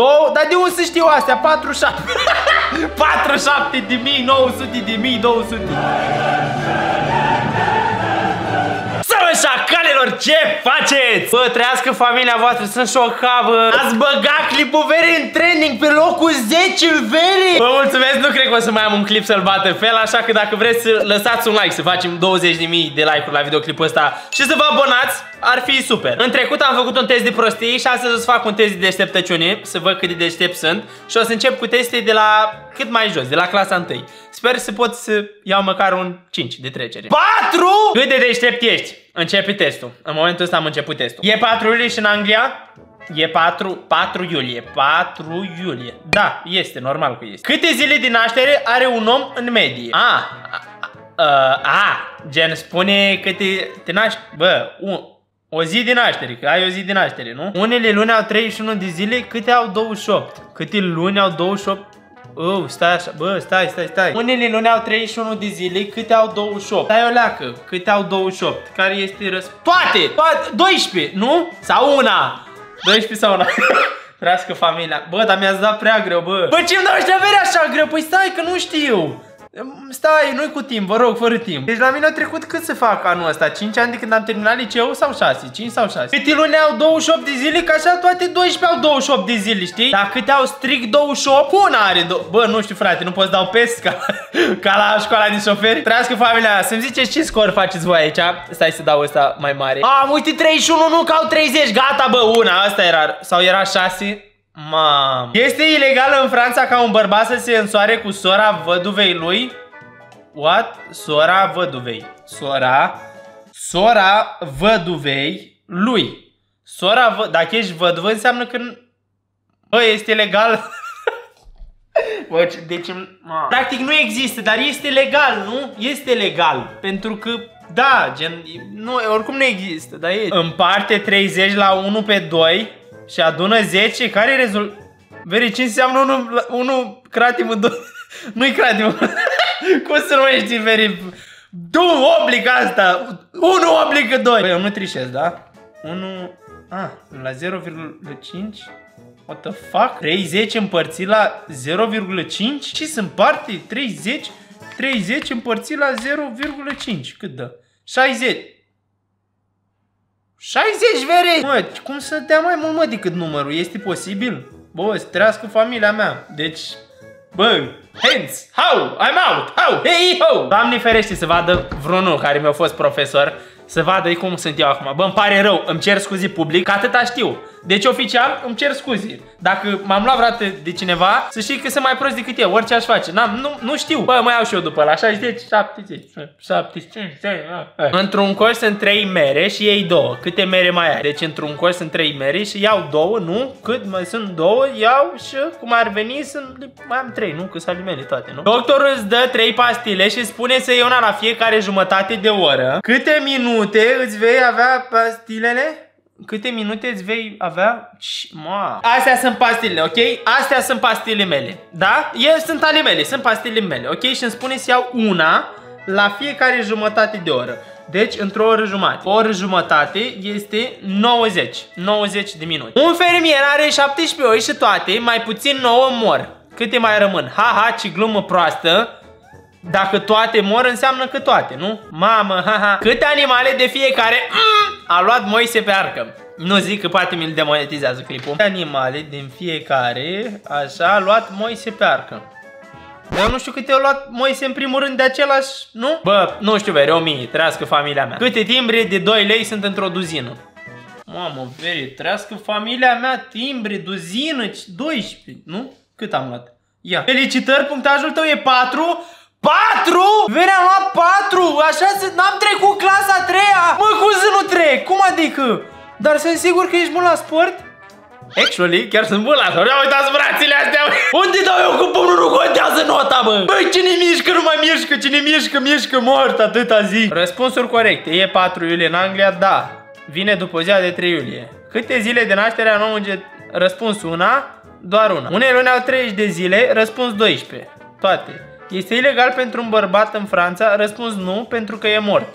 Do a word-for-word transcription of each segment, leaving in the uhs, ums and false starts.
Două? Dar de unde să știu astea? patruzeci și șapte. patruzeci și șapte de mii, nouă sute de mii, două sute. Șacalilor, ce faceți? Bă, trăiască familia voastră, sunt șocat, bă. Ați băgat clipul verii în trending pe locul zece în verii. Vă mulțumesc, nu cred că o să mai am un clip să-l bată fel, așa că dacă vreți să lăsați un like, să facem douăzeci de mii de like-uri la videoclipul ăsta și să vă abonați, ar fi super. În trecut am făcut un test de prostii și astăzi o să fac un test de deșteptăciune, să văd cât de deștept sunt și o să încep cu teste de la cât mai jos, de la clasa întâi. Sper să pot să iau măcar un cinci de trecere. patru? Cât de deștept ești? Începe testul. În momentul ăsta am început testul. E patru iulie și în Anglia? E patru, patru iulie. patru iulie. Da, este, normal că este. Câte zile din naștere are un om în medie? A, a, a, gen spune câte te naști, bă, un... O zi din naștere, că ai o zi din naștere, nu? Unele luni au treizeci și unu de zile, câte au douăzeci și opt? Câte luni au douăzeci și opt? Oh, stai așa, bă, stai, stai, stai. Unele luni au treizeci și unu de zile, câte au douăzeci și opt? Stai o leacă, câte au douăzeci și opt? Care este răspunsul? Toate! Toate! doisprezece, nu? Sau una! doisprezece sau una? Trească familia. Bă, dar mi-ați dat prea greu, bă. Bă, ce-mi dau ăștia veri așa greu? Păi stai, că nu știu. Stai, nu-i cu timp, vă rog, fără timp. Deci la mine a trecut cât să fac anul ăsta? cinci ani de când am terminat liceu sau șase? cinci sau șase? Câte luni au douăzeci și opt de zile, că așa toate doisprezece au douăzeci și opt de zile, știi? Dar câte au strict douăzeci și opt, una are. Bă, nu știu, frate, nu poți dau pes ca, ca la școala de șoferi. Trească familia, să-mi ziceți ce scor faceți voi aici. Stai să dau ăsta mai mare. Am, uite, treizeci și unu, nu, că au treizeci, gata, bă, una, asta era, sau era șase. Mam. Este ilegal în Franța ca un bărbat să se însoare cu sora văduvei lui? What? Sora văduvei. Sora. Sora văduvei lui. Sora vă... Dacă ești văduvă înseamnă că... Bă, este ilegal. Bă, deci... Mam. Practic nu există, dar este legal, nu? Este legal. Pentru că... Da, gen... Nu, oricum nu există, dar e... Împarte treizeci la unu pe doi... Și adună zece, care rezultă? Veri, ce înseamnă unu cratimul doi? Nu-i cratimul. Cum să numești, Veri? Du, obligă asta! unu obligă doi! Băi, eu nu trișez, da? unu... Ah, la zero virgulă cinci? What the fuck? treizeci împărțit la zero virgulă cinci? Ce sunt parte? treizeci? treizeci împărțit la zero virgulă cinci. Cât dă? șaizeci. șaizeci, vere! Mă, cum să dea mai mult, mă, decât numărul? Este posibil? Bă, să trească familia mea. Deci, bă, hands, how, I'm out, how, hey, ho! Doamne ferește să vadă vreunul care mi-a fost profesor, să vadă cum sunt eu acum. Bă, îmi pare rău, îmi cer scuze public, că atâta știu. Deci, oficial, îmi cer scuze. Dacă m-am luat vreodată de cineva, să știi că sunt mai prost decât eu, orice aș face. Nu, nu știu. Bă, mai iau și eu după la șaizeci, șaptezeci, șaptezeci și cinci, într-un coș sunt trei mere și iei două. Câte mere mai ai? Deci, într-un coș sunt trei mere și iau două, nu? Cât mai sunt două, iau și cum ar veni, sunt... mai am trei, nu? Că sunt alimente toate, nu? Doctorul îți dă trei pastile și spune să iei una la fiecare jumătate de oră. Câte minute îți vei avea pastilele? Câte minute îți vei avea? Ma. Astea sunt pastilele, ok? Astea sunt pastilele mele, da? Eu sunt ale mele, sunt pastilele mele, ok? Și îmi spune să iau una la fiecare jumătate de oră. Deci, într-o oră jumătate. O oră jumătate este nouăzeci. nouăzeci de minute. Un fermier are șaptesprezece oi și toate, mai puțin nouă mor. Câte mai rămân? Ha, ha, ce glumă proastă. Dacă toate mor, înseamnă că toate, nu? Mamă, haha. Câte animale de fiecare... A luat Moise pe arcă. Nu zic că poate mi-l demonetizează clipul. Animale din fiecare, așa, a luat Moise pe arcă. Eu nu știu câte au luat Moise în primul rând de același, nu? Bă, nu știu, veri, o mie, trească familia mea. Câte timbre de doi lei sunt într-o duzină? Mamă, veri, trească familia mea, timbre, duzină, doisprezece, nu? Cât am luat? Ia. Felicitări, punctajul tău e patru. patru? Veri, am luat patru. Așa să... N-am trecut clasa a treia. Mă, cum să nu trec? Cum adică? Dar sunt sigur că ești bun la sport? Actually, chiar sunt bun la sport. Ia uitați brațile astea. Unde dau eu cu pumnul? Nu contează nota, bă. Băi, cine mișcă nu mai mișcă. Cine mișcă, mișcă mort atâta zi. Răspunsuri corecte. E patru iulie în Anglia, da. Vine după ziua de trei iulie. Câte zile de naștere a nouă? Răspuns una, doar una. Unele luni au treizeci de zile. Răspuns doisprezece. Toate. Este ilegal pentru un bărbat în Franța? Răspuns nu, pentru că e mort.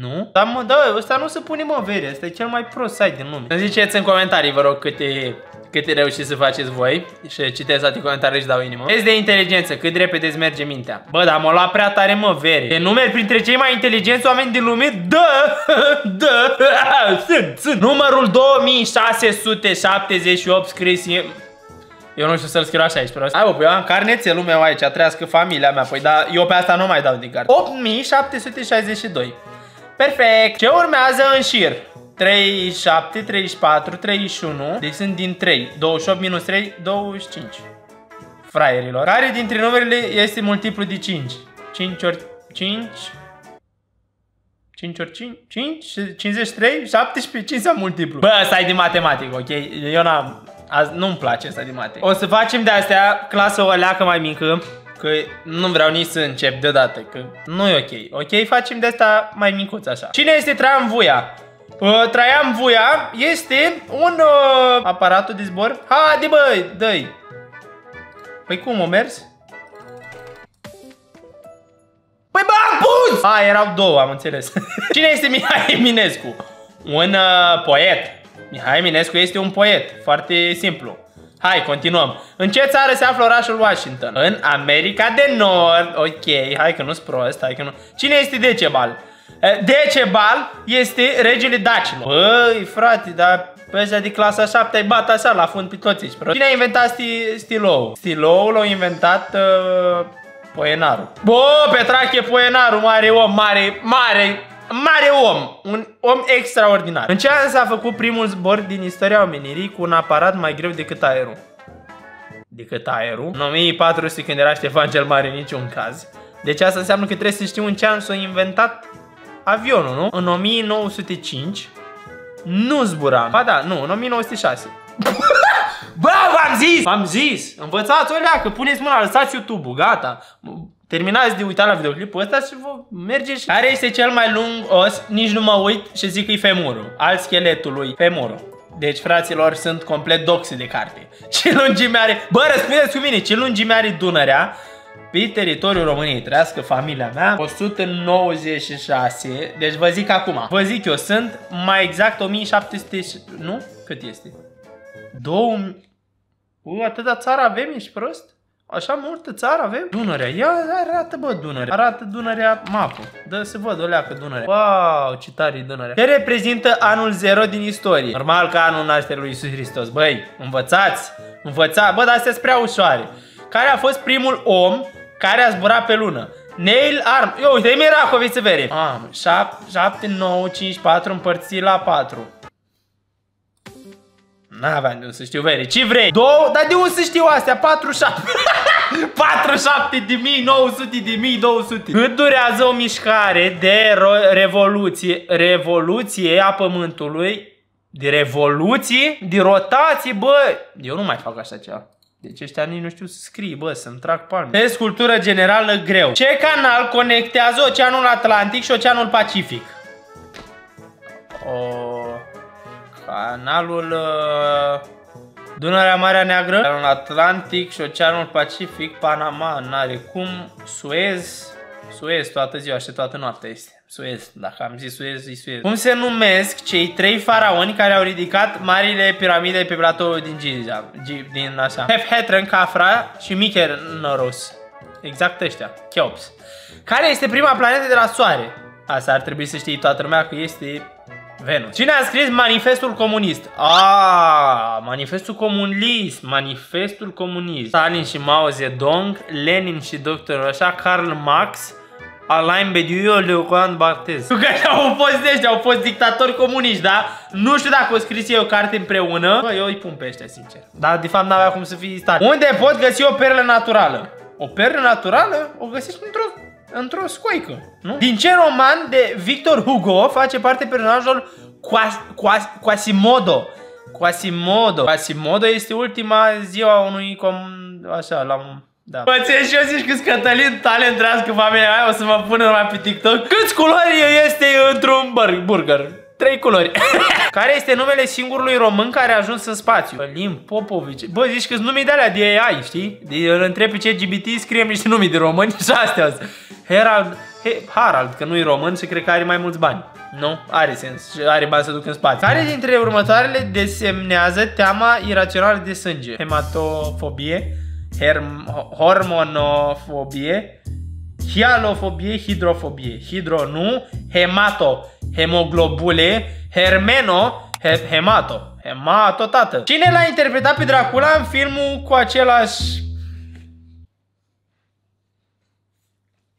Nu? Dar mă, da, ăsta nu se pune, mă, vere. Asta e cel mai prost site din lume. Îmi ziceți în comentarii, vă rog, câte, câte reușiți să faceți voi. Și citesc toate comentariile și dau inimă. Test de inteligență, cât repede îți merge mintea. Bă, dar m-a luat prea tare, mă, vere. Te numeri printre cei mai inteligenți oameni din lume? Da! Da! Sunt, sunt. Numărul două mii șase sute șaptezeci și opt scris e... Eu nu știu să-l scriu așa aici, prost. Hai bă, eu am carnețelul meu aici, trăiască familia mea. Păi da, eu pe asta nu mai dau din carte. opt mii șapte sute șaizeci și doi. Perfect! Ce urmează în șir? treizeci și șapte, treizeci și patru, treizeci și unu. Deci sunt din trei. douăzeci și opt minus trei, douăzeci și cinci. Fraierilor. Care dintre numerele este multiplu de cinci? cinci ori cinci... cinci ori cinci, cinci, cincizeci și trei, șaptesprezece, cinci sau multiplu. Bă, ăsta e de matematică, ok? Eu n-am... Azi nu-mi place asta de mate. O să facem de astea clasă o leacă mai mică, că nu vreau nici să încep deodată, că nu e ok. Ok, facem de asta mai micuț așa. Cine este Traian Vuia? Uh, Traian Vuia este un uh, aparatul de zbor. Haide băi, dă-i. Păi cum o mers? Păi bă, pus! A, erau două, am înțeles. Cine este Mihai Eminescu? Un uh, poet. Mihai Eminescu este un poet, foarte simplu. Hai, continuăm. În ce țară se află orașul Washington? În America de Nord. Ok, hai că nu-s prost, hai că nu. Cine este Decebal? Decebal este regele dacilor. Băi, frate, dar pe ăștia de clasa șapte ai bat așa la fund pe toți ești prost. Cine a inventat sti stiloul? Stiloul l-a inventat uh, Poenaru. Bă, Petrache Poenaru, mare om, mare, mare... Mare om! Un om extraordinar. În ce an s-a făcut primul zbor din istoria omenirii cu un aparat mai greu decât aerul? Decât aerul? În o mie patru sute, când era Ștefan cel Mare, în niciun caz. Deci asta înseamnă că trebuie să știu în ce an s-a inventat avionul, nu? În o mie nouă sute cinci nu zburam. Ba da, nu, în o mie nouă sute șase. Bă, v-am zis! V-am zis! Învățați o leacă, puneți mâna, lăsați YouTube-ul, gata. Terminați de uitat la videoclipul ăsta și vă mergeți. Care este cel mai lung os? Nici nu mă uit și zic că-i femurul. Al scheletului, femurul. Deci, fraților, sunt complet doxi de carte. Ce lungime are... Bă, răspundeți cu mine, ce lungime are Dunărea pe teritoriul României? Trăiască familia mea. o sută nouăzeci și șase. Deci vă zic acum. Vă zic eu, sunt mai exact o mie șapte sute... Nu? Cât este? două mii... U, atâta țară avem, ești prost? Așa multă țară avem? Dunărea, ia arată bă Dunărea. Arată Dunărea mapă. Dă să văd o leacă Dunărea. Wow, ce tare e Dunărea. Ce reprezintă anul zero din istorie? Normal că anul nașterii lui Iisus Hristos. Băi, învățați, învățați. Bă, dar astea sunt prea ușoare. Care a fost primul om care a zburat pe lună? Neil Armstrong. Eu, uite, miracol, vei să vere. Am, șapte, nouă, cinci, patru împărțit la patru. N-aveam de unde să știu, vere. Ce vrei? Două? Dar de unde să știu astea? patru, șapte. patru sute șapte de mii, nouă sute de mii, două sute. Cât durează o mișcare de revoluție, revoluție a pământului, de revoluție, de rotație, bă. Eu nu mai fac așa ceva. Deci ăștia nici nu știu să scrii, bă, să-mi trag palme. Test cultură generală greu. Ce canal conectează Oceanul Atlantic și Oceanul Pacific? O... Canalul... Uh... Dunărea, Marea Neagră, Oceanul Atlantic și Oceanul Pacific, Panama, n-are cum, Suez, Suez toată ziua și toată noaptea este, Suez, dacă am zis Suez, e Suez. Cum se numesc cei trei faraoni care au ridicat marile piramide pe platoul din Giza, din așa, Hephaestion, Khafra și Mykernros, exact ăștia, Cheops. Care este prima planetă de la Soare? Asta ar trebui să știi toată lumea că este... Venus. Cine a scris Manifestul Comunist? Ah, Manifestul Comunist, Manifestul Comunist. Stalin și Mao Zedong, Lenin și doctorul așa, Karl Marx, Alain Bediou, Leopold Barthez. Că au fost dești, au fost dictatori comuniști, da? Nu știu dacă o scris eu o carte împreună. Bă, eu îi pun pe ăștia, sincer. Dar de fapt n-avea cum să fie Stalin. Unde pot găsi o perlă naturală? O perlă naturală o găsești într-o... Într-o scoică, nu? Din ce roman de Victor Hugo face parte personajul Quas, Quas, Quasimodo? Quasimodo. Quasimodo este ultima ziua unui com... Așa, l-am... Da. Mă țin și eu zici că-s Cătălin, talent, trească familia mea, o să mă pună numai pe TikTok. Câți culori este într-un burger? Trei culori. Care este numele singurului român care a ajuns în spațiu? Călin Popovici. Bă, zici că-s nume de alea de A I, știi? De, îl întreb pe ce G B T, scriem niște nume de români și astea. Herald He, Harald, că nu-i român și cred că are mai mulți bani. Nu? Are sens. Are bani să duc în spațiu. Care dintre următoarele desemnează teama irațională de sânge? Hematofobie, hormonofobie, hialofobie, hidrofobie. Hidro nu, hemato, hemoglobule, hermeno, he, hemato. Hemato, tată. Cine l-a interpretat pe Dracula în filmul cu același...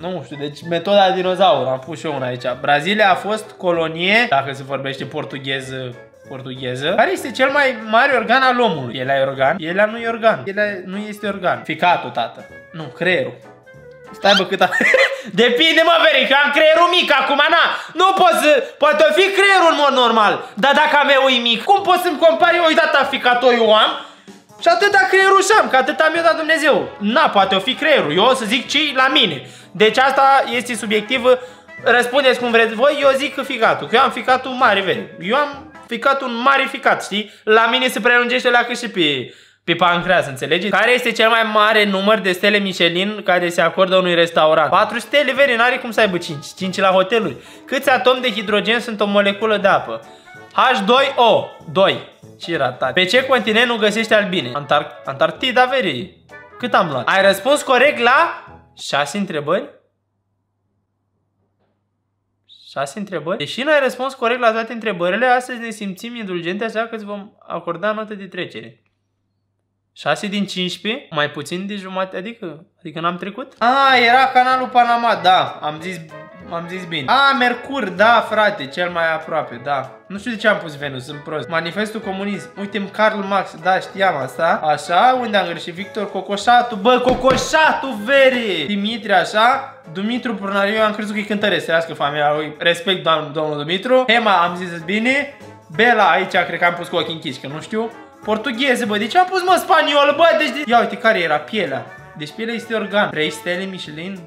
Nu știu, deci metoda dinozaur, am pus și eu una aici. Brazilia a fost colonie, dacă se vorbește portugheză, portugheză, care este cel mai mare organ al omului. Elea e organ? Elea nu e organ. Elea nu este organ. Ficatul, tată. Nu, creierul. Stai bă cât a... Depinde mă, Verica, am creierul mic acum, na. Nu pot să... Poate fi creierul în mod normal. Dar dacă am eu e mic, cum pot să-mi compari eu? Uitați, ficatul eu am. Și atâta creierul și am, că atât am eu dat Dumnezeu. Na, poate o fi creierul, eu o să zic ce la mine. Deci asta este subiectivă, răspundeți cum vreți voi, eu zic că ficatul, că eu am ficatul mare, vezi. Eu am ficatul mare ficat, știi? La mine se prelungește la cât și pe, pe pancreas, înțelegeți? Care este cel mai mare număr de stele Michelin care se acordă unui restaurant? patru stele, veri, n-are cum să aibă cinci, cinci la hoteluri. Câți atomi de hidrogen sunt o moleculă de apă? H doi O, doi. Ce ratat. Pe ce continent nu găsești albine? Antar Antarctida, veri. Cât am luat? Ai răspuns corect la șase întrebări? șase întrebări? Deși n-ai răspuns corect la toate întrebările, astăzi ne simțim indulgente, așa că îți vom acorda notă de trecere. șase din cincisprezece? Mai puțin de jumate, adică? Adică n-am trecut? A, era canalul Panama, da, am zis... am zis bine. A, Mercur, da, frate, cel mai aproape, da. Nu știu de ce am pus Venus, sunt prost. Manifestul comunist. Uite-mi Karl Marx, da, știam asta. Așa, unde am greșit? Victor Cocoșatu, bă, Cocoșatu, veri! Dimitri, așa, Dumitru Brunariu, am crezut că-i cântăresc, trească familia lui. Respect, domn, domnul Dumitru. Hema, am zis bine. Bela, aici, cred că am pus cu ochii închiși, că nu știu. Portugheze, bă, de ce am pus, mă, spaniol, bă, deci... De... Ia uite, care era? Pielea. Deci pielea este organ. trei stele Michelin.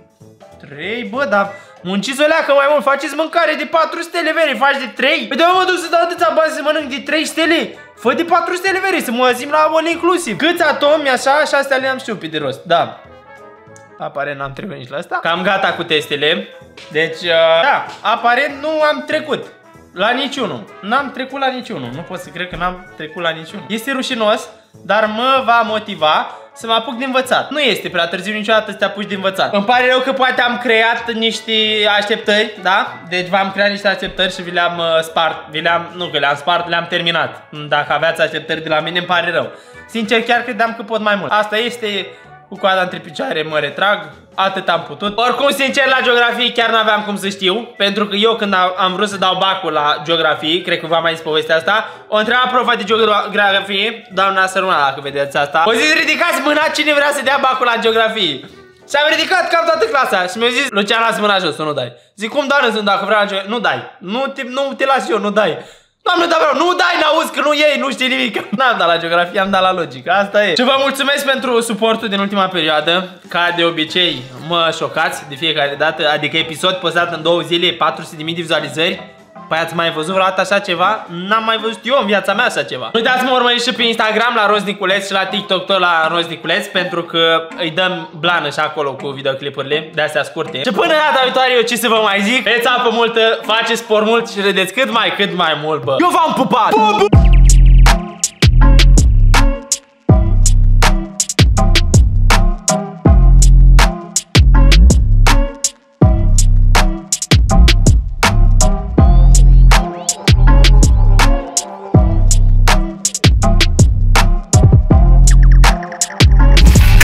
trei, bă, dar... Munciți o leacă mai mult, faceți mâncare de patru stele, veri, faci de trei? Păi de mă duc să dau atâția bani să mănânc de trei stele? Fă de patru stele, veri, să mă zim la all inclusiv. Câți atomi, așa, șastea le-am știu pe de rost, da. Aparent n-am trecut nici la asta. Cam gata cu testele. Deci, uh, da, aparent nu am trecut la niciunul. N-am trecut la niciunul, nu pot să cred că n-am trecut la niciunul. Este rușinos, dar mă va motiva să mă apuc de învățat. Nu este prea târziu niciodată să te apuci de învățat. Îmi pare rău că poate am creat niște așteptări, da? Deci v-am creat niște așteptări și vi le-am uh, spart. Vi le-am, nu că le-am spart, le-am terminat. Dacă aveați așteptări de la mine, îmi pare rău. Sincer, chiar credeam că pot mai mult. Asta este, cu coada între picioare mă retrag, atât am putut. Oricum, sincer, la geografie chiar n-aveam cum să știu, pentru că eu când am vrut să dau bacul la geografie, cred că v-am mai zis povestea asta, o întreba profa de geografie, doamna Săruna, dacă vedeți asta, o zis, ridicați mâna cine vrea să dea bacul la geografie. Și am ridicat cam toată clasa și mi-a zis, Lucian, las mâna jos, nu dai. Zic, cum doamnă, sunt dacă vreau la geografie? Nu dai, nu te, nu te las eu, nu dai. Doamne, dar vreau, nu dai, n-auzi că nu iei, nu știi nimic. N-am dat la geografie, am dat la logică, asta e. Și vă mulțumesc pentru suportul din ultima perioadă. Ca de obicei, mă șocați de fiecare dată, adică episod postat în două zile, patru sute de mii de vizualizări. Păi ați mai văzut vreodată așa ceva? N-am mai văzut eu în viața mea așa ceva. Nu uitați, mă urmăriți și pe Instagram la Roz Niculeț și la TikTok tot la Roz Niculeț, pentru că îi dăm blană și acolo cu videoclipurile de-astea scurte. Și până data viitoare eu ce să vă mai zic? Beți apă multă, faceți sport mult și râdeți cât mai cât mai mult, bă. Eu v-am pupat!